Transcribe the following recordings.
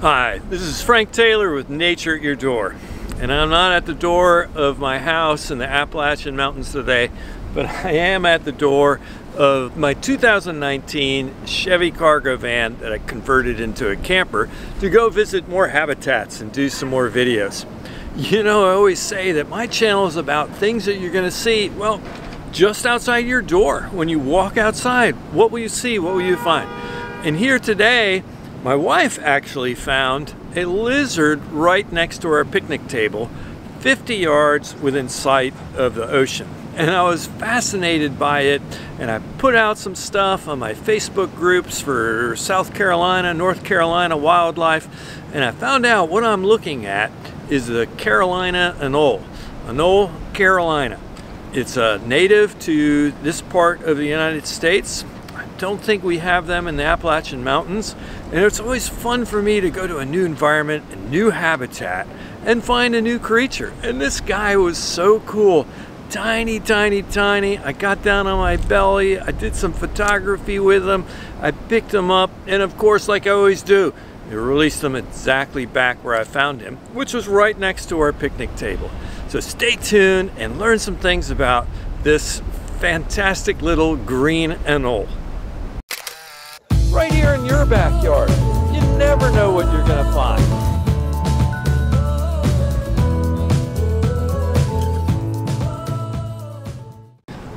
Hi, this is Frank Taylor with Nature at Your Door, and I'm not at the door of my house in the Appalachian Mountains today, but I am at the door of my 2019 Chevy cargo van that I converted into a camper to go visit more habitats and do some more videos. You know, I always say that my channel is about things that you're going to see, well, just outside your door. When you walk outside, what will you see? What will you find? And here today, my wife actually found a lizard right next to our picnic table, 50 yards within sight of the ocean. And I was fascinated by it, and I put out some stuff on my Facebook groups for South Carolina, North Carolina wildlife, and I found out what I'm looking at is the Carolina anole, Anole, Carolina. It's native to this part of the United States. Don't think we have them in the Appalachian Mountains, and it's always fun for me to go to a new environment, a new habitat, and find a new creature. And this guy was so cool. Tiny, tiny, tiny. I got down on my belly. I did some photography with him. I picked him up, and of course, like I always do, I released him exactly back where I found him, which was right next to our picnic table. So stay tuned and learn some things about this fantastic little green anole. Right here in your backyard. You never know what you're going to find.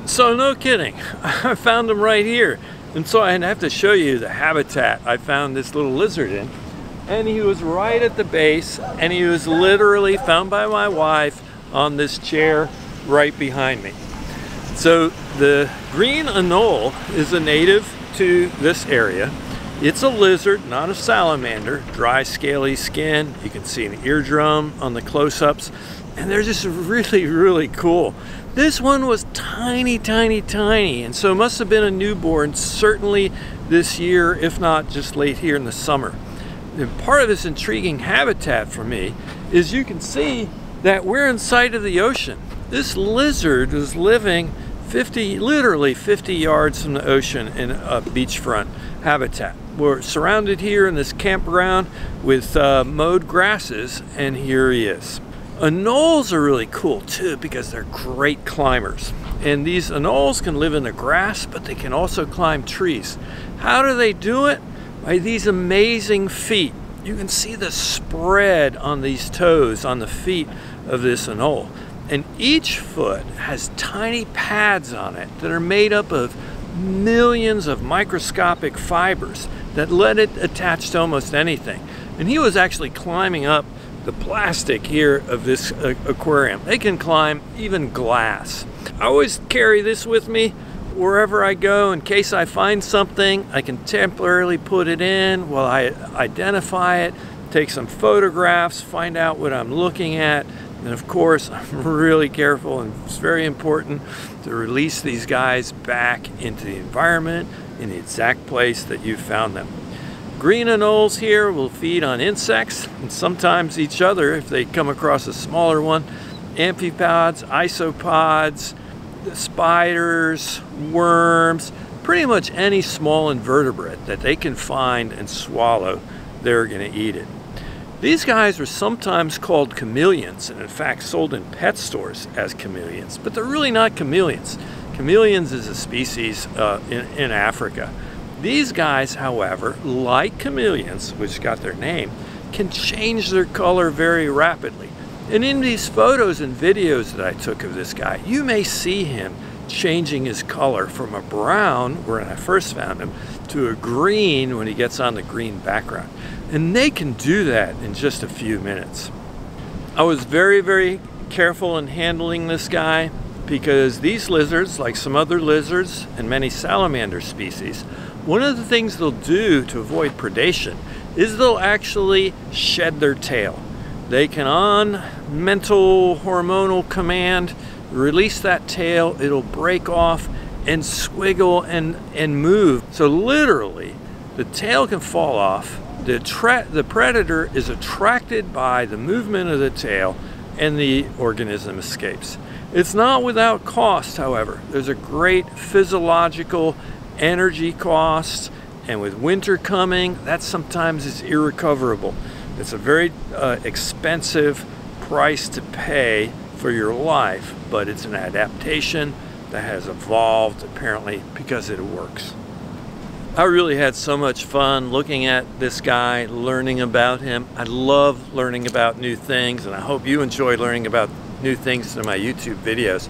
So no kidding, I found them right here. And so I have to show you the habitat I found this little lizard in. And he was right at the base, and he was literally found by my wife on this chair right behind me. So the green anole is a native to this area. It's a lizard, not a salamander. Dry, scaly skin. You can see an eardrum on the close-ups, and they're just really, really cool. This one was tiny, tiny, tiny, and so it must have been a newborn, certainly this year, if not just late here in the summer. And part of this intriguing habitat for me is you can see that we're in sight of the ocean. This lizard was living literally 50 yards from the ocean in a beachfront habitat. We're surrounded here in this campground with mowed grasses, and here he is. Anoles are really cool too because they're great climbers. And these anoles can live in the grass, but they can also climb trees. How do they do it? By these amazing feet. You can see the spread on these toes, on the feet of this anole. And each foot has tiny pads on it that are made up of millions of microscopic fibers that let it attach to almost anything. And he was actually climbing up the plastic here of this aquarium. They can climb even glass. I always carry this with me wherever I go in case I find something. I can temporarily put it in while I identify it, take some photographs, find out what I'm looking at. And of course, I'm really careful, and it's very important to release these guys back into the environment in the exact place that you found them. Green anoles here will feed on insects and sometimes each other if they come across a smaller one. Amphipods, isopods, spiders, worms, pretty much any small invertebrate that they can find and swallow, they're going to eat it. These guys were sometimes called chameleons, and in fact sold in pet stores as chameleons, but they're really not chameleons. Chameleons is a species in Africa. These guys, however, like chameleons, which got their name, can change their color very rapidly. And in these photos and videos that I took of this guy, you may see him changing his color from a brown, when I first found him, to a green when he gets on the green background. And they can do that in just a few minutes. I was very, very careful in handling this guy because these lizards, like some other lizards and many salamander species, one of the things they'll do to avoid predation is they'll actually shed their tail. They can, on mental hormonal command, release that tail. It'll break off and squiggle and move. So literally, the tail can fall off. The predator is attracted by the movement of the tail, and the organism escapes. It's not without cost, however. There's a great physiological energy cost And with winter coming, that sometimes is irrecoverable. It's a very expensive price to pay for your life, but it's an adaptation that has evolved apparently because it works. I really had so much fun looking at this guy, learning about him. I love learning about new things, and I hope you enjoy learning about new things in my YouTube videos.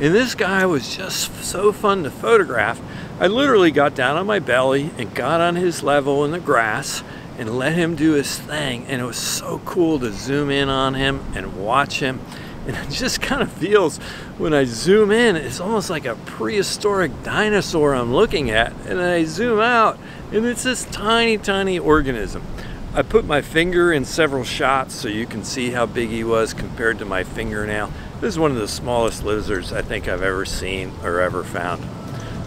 And this guy was just so fun to photograph. I literally got down on my belly and got on his level in the grass and let him do his thing. And it was so cool to zoom in on him and watch him. And it just kind of feels, when I zoom in, it's almost like a prehistoric dinosaur I'm looking at. And I zoom out, and it's this tiny, tiny organism. I put my finger in several shots so you can see how big he was compared to my fingernail. This is one of the smallest lizards I think I've ever seen or ever found.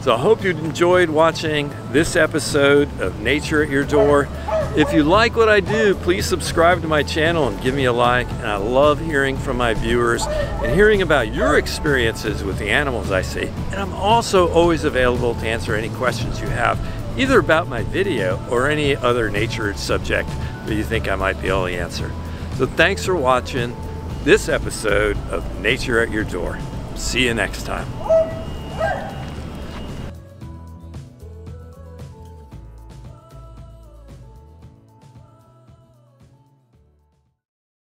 So I hope you enjoyed watching this episode of Nature at Your Door. If you like what I do, please subscribe to my channel and give me a like. And I love hearing from my viewers and hearing about your experiences with the animals I see. And I'm also always available to answer any questions you have, either about my video or any other nature subject that you think I might be able to answer. So thanks for watching this episode of Nature at Your Door. See you next time.